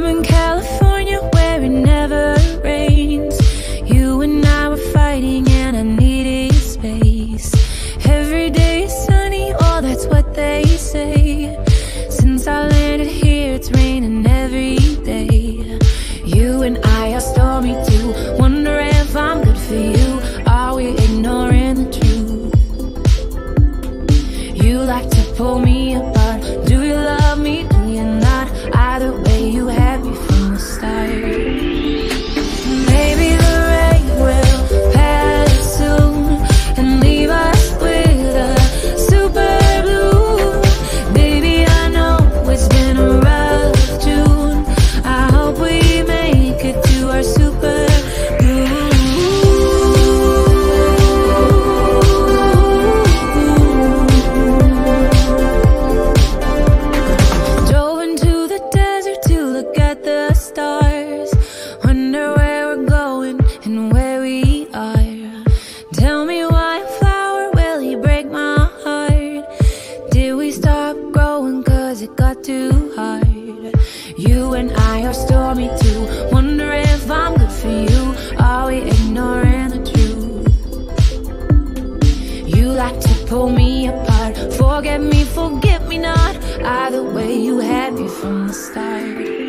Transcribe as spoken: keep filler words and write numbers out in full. I'm in California where it never rains. You and I were fighting and I needed space. Every day is sunny, oh that's what they say. Since I landed here it's raining every day. You and I are stormy too, wonder if I'm good for you. Are we ignoring the truth? You like to pull me apart, do you love me, do you not? Either way you had me from the start. Forget me, forget me not. Either way, you had me from the start.